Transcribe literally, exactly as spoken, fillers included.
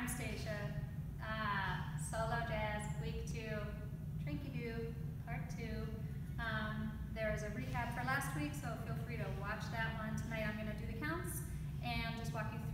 I'm Stasia. Uh, solo Jazz, week two, Tranky Doo, part two. Um, there is a recap for last week, so feel free to watch that one. Tonight I'm going to do the counts and just walk you through